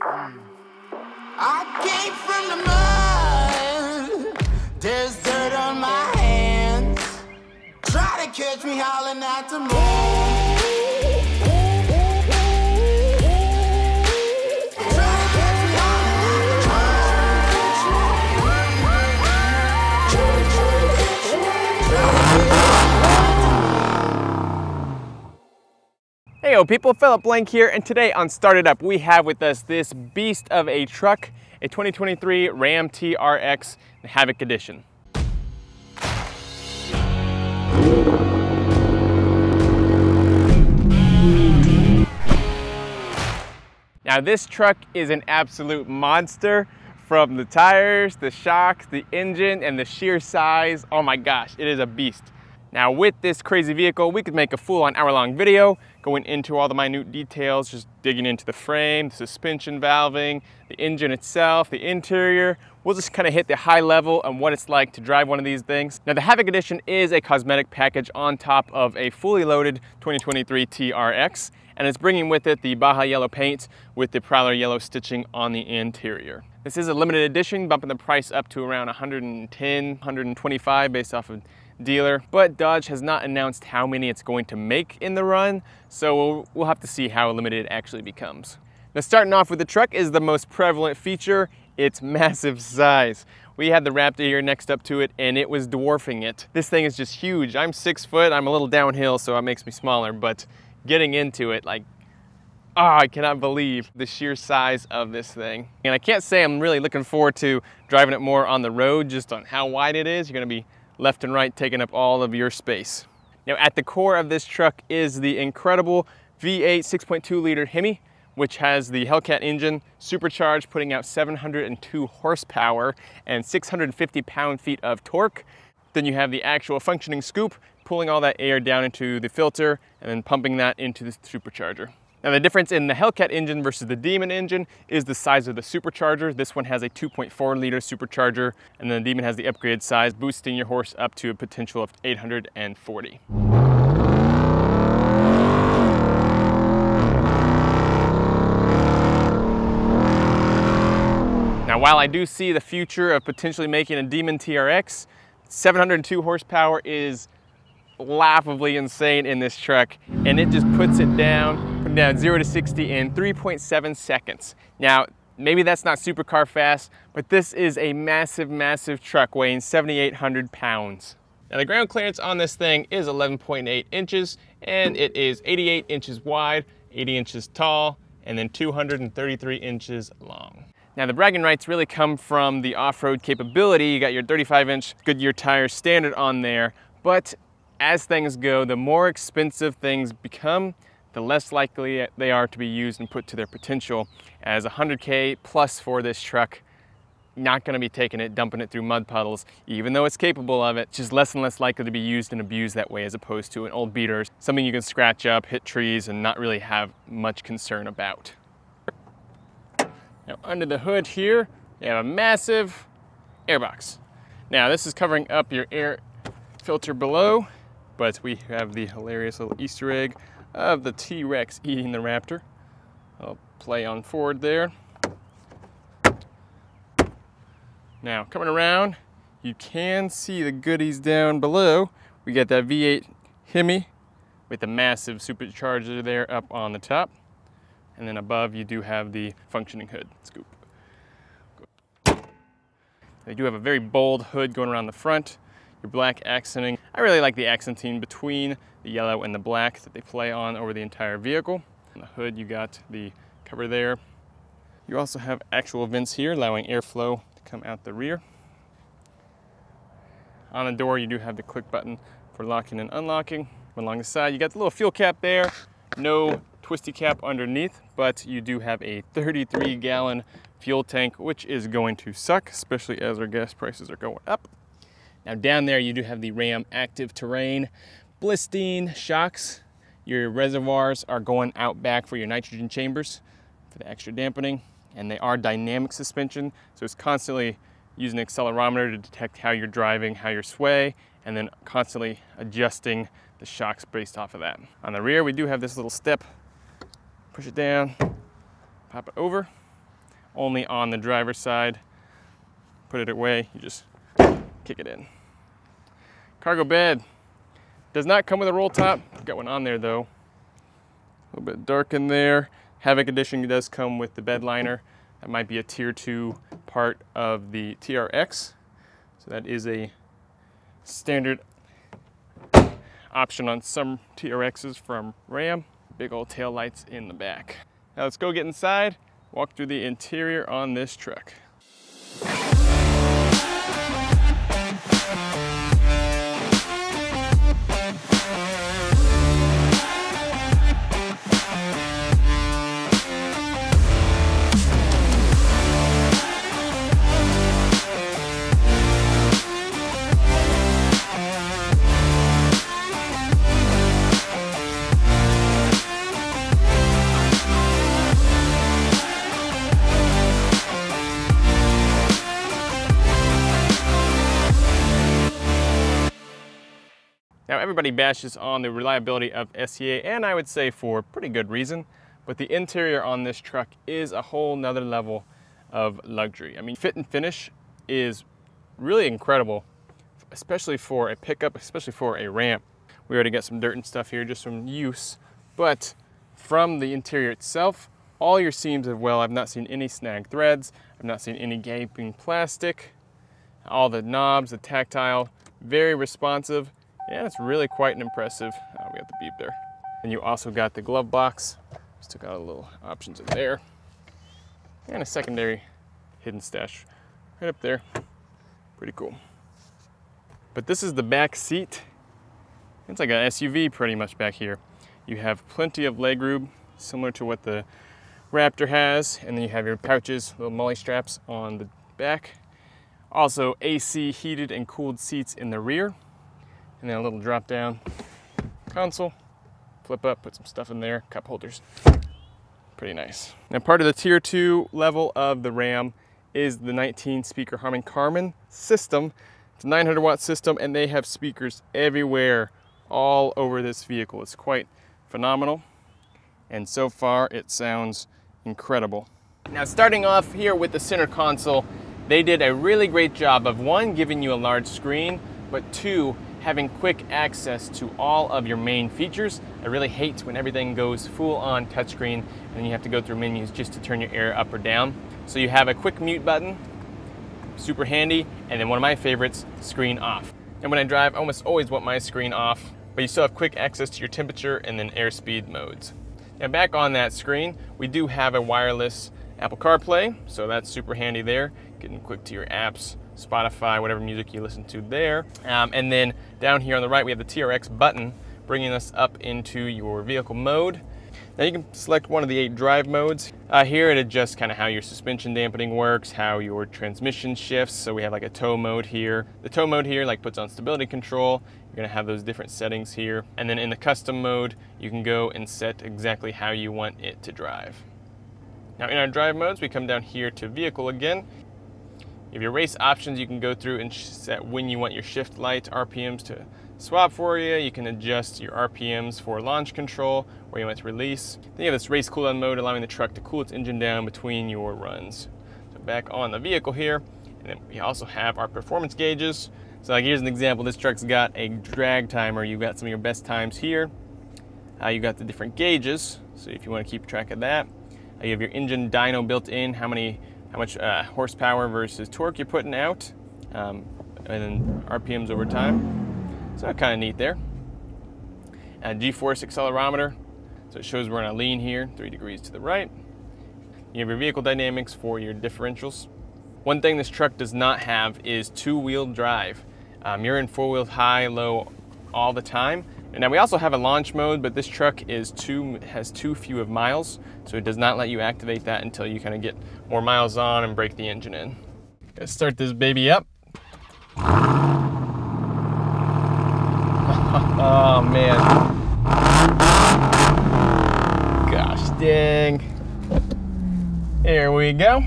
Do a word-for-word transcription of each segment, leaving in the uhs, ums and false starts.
I came from the mud, there's dirt on my hands. Try to catch me howling at the moon. Try to catch me howling at the moon. Hey yo people, Philip Blank here, and today on Started Up we have with us this beast of a truck, a twenty twenty-three Ram T R X Havoc Edition. Now this truck is an absolute monster, from the tires, the shocks, the engine, and the sheer size. Oh my gosh, it is a beast. Now with this crazy vehicle, we could make a full on hour-long video going into all the minute details, just digging into the frame, the suspension valving, the engine itself, the interior. We'll just kind of hit the high level on what it's like to drive one of these things. Now the Havoc Edition is a cosmetic package on top of a fully loaded twenty twenty-three T R X, and it's bringing with it the Baja yellow paint with the Prowler yellow stitching on the interior. This is a limited edition, bumping the price up to around one hundred ten, one hundred twenty-five based off of dealer, but Dodge has not announced how many it's going to make in the run, so we'll, we'll have to see how limited it actually becomes. Now starting off with the truck is the most prevalent feature, its massive size. We had the Raptor here next up to it and it was dwarfing it. This thing is just huge. I'm six foot, I'm a little downhill so it makes me smaller, but getting into it, like, oh, I cannot believe the sheer size of this thing. And I can't say I'm really looking forward to driving it more on the road, just on how wide it is. You're gonna be left and right taking up all of your space. Now at the core of this truck is the incredible V eight six point two liter Hemi, which has the Hellcat engine, supercharged, putting out seven hundred two horsepower and six hundred fifty pound-feet of torque. Then you have the actual functioning scoop, pulling all that air down into the filter and then pumping that into the supercharger. Now the difference in the Hellcat engine versus the Demon engine is the size of the supercharger. This one has a two point four liter supercharger, and then the Demon has the upgraded size, boosting your horse up to a potential of eight hundred forty. Now while I do see the future of potentially making a Demon T R X, seven hundred two horsepower is laughably insane in this truck, and it just puts it down down zero to sixty in three point seven seconds. Now, maybe that's not supercar fast, but this is a massive, massive truck weighing seven thousand eight hundred pounds. Now the ground clearance on this thing is eleven point eight inches, and it is eighty-eight inches wide, eighty inches tall, and then two hundred thirty-three inches long. Now the bragging rights really come from the off-road capability. You got your thirty-five inch Goodyear tires standard on there, but as things go, the more expensive things become, the less likely they are to be used and put to their potential, as one hundred K plus for this truck, not gonna be taking it, dumping it through mud puddles, even though it's capable of it, just less and less likely to be used and abused that way, as opposed to an old beater, something you can scratch up, hit trees, and not really have much concern about. Now under the hood here, you have a massive airbox. Now this is covering up your air filter below, but we have the hilarious little Easter egg of the T-Rex eating the Raptor. I'll play on Ford there. Now coming around, you can see the goodies down below. We got that V eight Hemi with the massive supercharger there up on the top. And then above you do have the functioning hood scoop. They do have a very bold hood going around the front. Your black accenting. I really like the accenting between the yellow and the black that they play on over the entire vehicle. On the hood, you got the cover there. You also have actual vents here, allowing airflow to come out the rear. On the door, you do have the click button for locking and unlocking. Along the side, you got the little fuel cap there. No twisty cap underneath, but you do have a thirty-three gallon fuel tank, which is going to suck, especially as our gas prices are going up. Now down there you do have the Ram active terrain, Bilstein shocks. Your reservoirs are going out back for your nitrogen chambers for the extra dampening, and they are dynamic suspension, so it's constantly using an accelerometer to detect how you're driving, how your sway, and then constantly adjusting the shocks based off of that. On the rear we do have this little step, push it down, pop it over, only on the driver's side. Put it away, you just kick it in. Cargo bed. Does not come with a roll top. Got one on there though. A little bit dark in there. Havoc Edition does come with the bed liner. That might be a tier two part of the T R X. So that is a standard option on some T R Xs from Ram. Big old tail lights in the back. Now let's go get inside, walk through the interior on this truck. Now everybody bashes on the reliability of S C A, and I would say for pretty good reason, but the interior on this truck is a whole nother level of luxury. I mean, fit and finish is really incredible, especially for a pickup, especially for a Ram. We already got some dirt and stuff here just from use, but from the interior itself, all your seams are well. I've not seen any snag threads. I've not seen any gaping plastic. All the knobs, the tactile, very responsive. Yeah, it's really quite an impressive, oh, we got the beep there. And you also got the glove box. Just took out a little options in there. And a secondary hidden stash right up there. Pretty cool. But this is the back seat. It's like an S U V pretty much back here. You have plenty of leg room, similar to what the Raptor has. And then you have your pouches, little molly straps on the back. Also A C heated and cooled seats in the rear. And then a little drop down console, flip up, put some stuff in there, cup holders, pretty nice. Now part of the tier two level of the Ram is the nineteen speaker Harman Kardon system. It's a nine hundred watt system, and they have speakers everywhere all over this vehicle. It's quite phenomenal, and so far it sounds incredible. Now starting off here with the center console, they did a really great job of one, giving you a large screen, but two, having quick access to all of your main features. I really hate when everything goes full on touchscreen and you have to go through menus just to turn your air up or down. So you have a quick mute button, super handy, and then one of my favorites, screen off. And when I drive, I almost always want my screen off, but you still have quick access to your temperature and then airspeed modes. Now back on that screen, we do have a wireless Apple CarPlay, so that's super handy there, getting quick to your apps, Spotify, whatever music you listen to there. Um, and then down here on the right, we have the T R X button, bringing us up into your vehicle mode. Now you can select one of the eight drive modes. Uh, here it adjusts kind of how your suspension dampening works, how your transmission shifts. So we have like a tow mode here. The tow mode here like puts on stability control. You're gonna have those different settings here. And then in the custom mode, you can go and set exactly how you want it to drive. Now in our drive modes, we come down here to vehicle again. You have your race options. You can go through and set when you want your shift light R P Ms to swap for you. You can adjust your R P Ms for launch control, where you want to release. Then you have this race cooldown mode, allowing the truck to cool its engine down between your runs. So back on the vehicle here, and then we also have our performance gauges. So like here's an example. This truck's got a drag timer. You've got some of your best times here. Uh, you got the different gauges. So if you want to keep track of that, uh, you have your engine dyno built in. How many? How much uh, horsepower versus torque you're putting out, um, and then R P Ms over time. So kind of neat there. Uh, G-force accelerometer, so it shows we're on a lean here, three degrees to the right. You have your vehicle dynamics for your differentials. One thing this truck does not have is two-wheel drive. Um, you're in four-wheel high, low all the time. And now we also have a launch mode, but this truck is too, has too few of miles, so it does not let you activate that until you kind of get more miles on and break the engine in. Let's start this baby up. Oh man. Gosh dang. Here we go.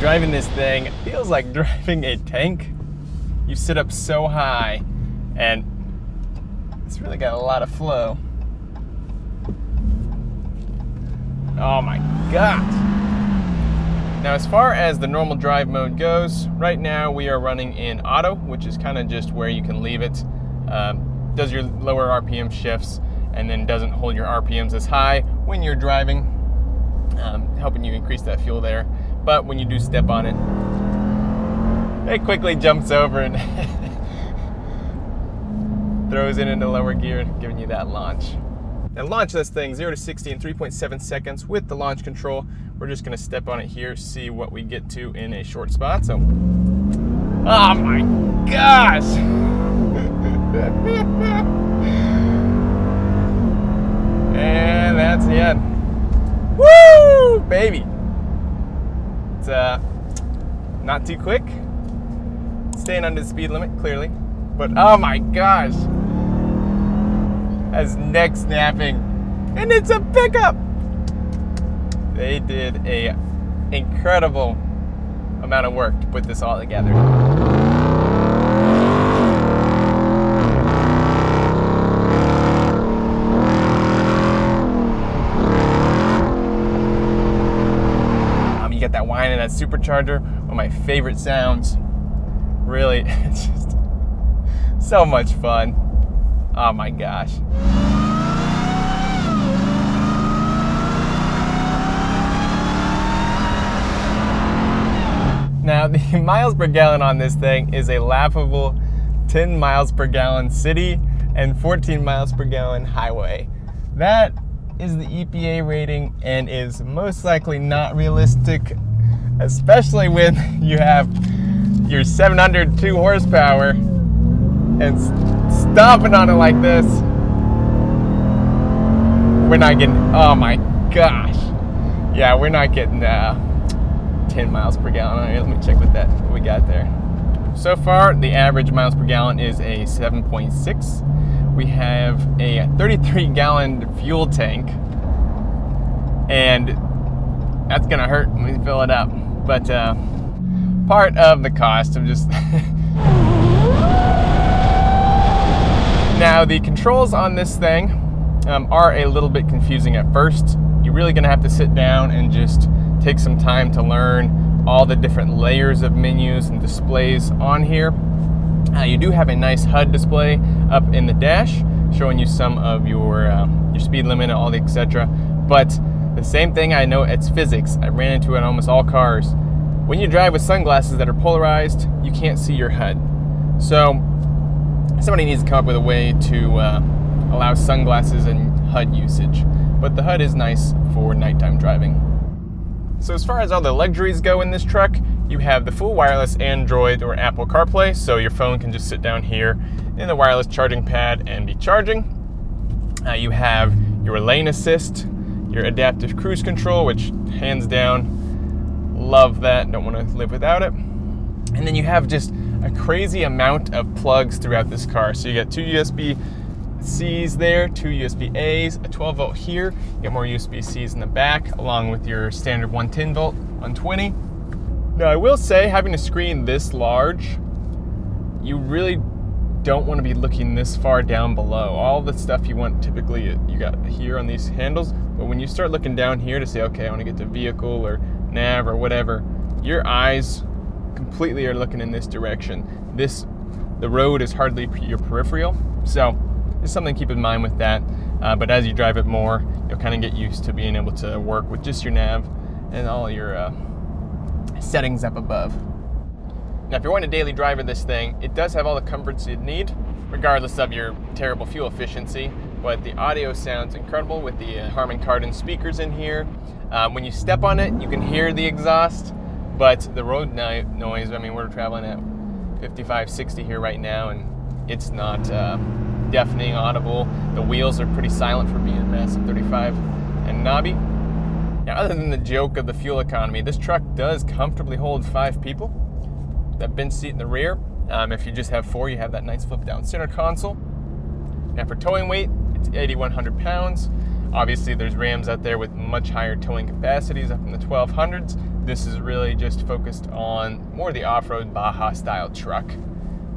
Driving this thing feels like driving a tank. you sit up so high, and it's really got a lot of flow. Oh my God. Now, as far as the normal drive mode goes, right now we are running in auto, which is kind of just where you can leave it. Um, does your lower R P M shifts and then doesn't hold your R P Ms as high when you're driving, um, helping you increase that fuel there. But when you do step on it, it quickly jumps over and throws it into lower gear, giving you that launch. Now, launch this thing zero to sixty in three point seven seconds with the launch control. We're just gonna step on it here, see what we get to in a short spot. So, oh my gosh. And that's the end. Woo, baby. It's uh, not too quick. Staying under the speed limit, clearly. But oh my gosh. As neck snapping, and it's a pickup. They did a incredible amount of work to put this all together. Um, you get that whine of that supercharger, one of my favorite sounds. Really, it's just so much fun. Oh my gosh. Now, the miles per gallon on this thing is a laughable ten miles per gallon city and fourteen miles per gallon highway. That is the E P A rating and is most likely not realistic, especially when you have your seven hundred two horsepower and stomping on it like this. We're not getting, oh my gosh. Yeah, we're not getting uh, ten miles per gallon on here. Let me check with that, what we got there. So far, the average miles per gallon is a seven point six. We have a thirty-three gallon fuel tank, and that's gonna hurt when we fill it up. But uh, part of the cost of just, Now, the controls on this thing um, are a little bit confusing at first. You're really gonna have to sit down and just take some time to learn all the different layers of menus and displays on here. Uh, you do have a nice H U D display up in the dash, showing you some of your, um, your speed limit and all the et cetera. But the same thing, I know it's physics. I ran into it in almost all cars. When you drive with sunglasses that are polarized, you can't see your H U D. So, somebody needs to come up with a way to uh, allow sunglasses and H U D usage. But the H U D is nice for nighttime driving. So as far as all the luxuries go in this truck, you have the full wireless Android or Apple CarPlay, so your phone can just sit down here in the wireless charging pad and be charging. Uh, you have your lane assist, your adaptive cruise control, which hands down, love that, don't want to live without it. And then you have just a crazy amount of plugs throughout this car. So you got two U S B C's there, two U S B A's, a twelve volt here. You got more U S B C's in the back, along with your standard one ten volt, one twenty. Now, I will say, having a screen this large, you really don't want to be looking this far down below. All the stuff you want, typically, you got here on these handles. But when you start looking down here to say, okay, I want to get to vehicle or nav or whatever, your eyes completely are looking in this direction. This, the road is hardly your peripheral, so it's something to keep in mind with that. Uh, but as you drive it more, you'll kind of get used to being able to work with just your nav and all your uh, settings up above. Now, if you're wanting a daily drive of this thing, it does have all the comforts you'd need, regardless of your terrible fuel efficiency. But the audio sounds incredible with the uh, Harman Kardon speakers in here. Um, when you step on it, you can hear the exhaust. But the road noise, I mean, we're traveling at fifty-five, sixty here right now, and it's not uh, deafening, audible. The wheels are pretty silent for being an S thirty-five and knobby. Now, other than the joke of the fuel economy, this truck does comfortably hold five people. That bench seat in the rear. Um, if you just have four, you have that nice flip-down center console. Now, for towing weight, it's eighty-one hundred pounds. Obviously, there's Rams out there with much higher towing capacities, up in the twelve hundreds. This is really just focused on more the off-road Baja style truck.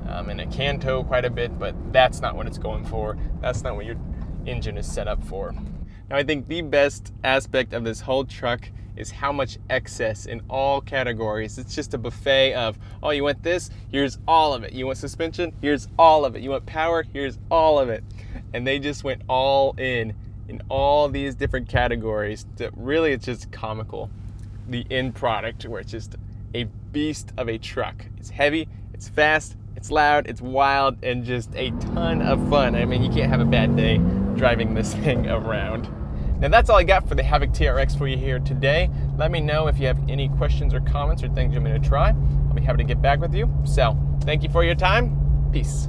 um, and a Canto quite a bit, but that's not what it's going for. That's not what your engine is set up for. Now, I think the best aspect of this whole truck is how much excess in all categories. It's just a buffet of, oh, you want this? Here's all of it. You want suspension? Here's all of it. You want power? Here's all of it. And they just went all in in all these different categories. That really, it's just comical. The end product, where it's just a beast of a truck. It's heavy, it's fast, it's loud, it's wild, and just a ton of fun. I mean, you can't have a bad day driving this thing around. Now, that's all I got for the Havoc T R X for you here today. Let me know if you have any questions or comments or things you want me to try. I'll be happy to get back with you. So, thank you for your time. Peace.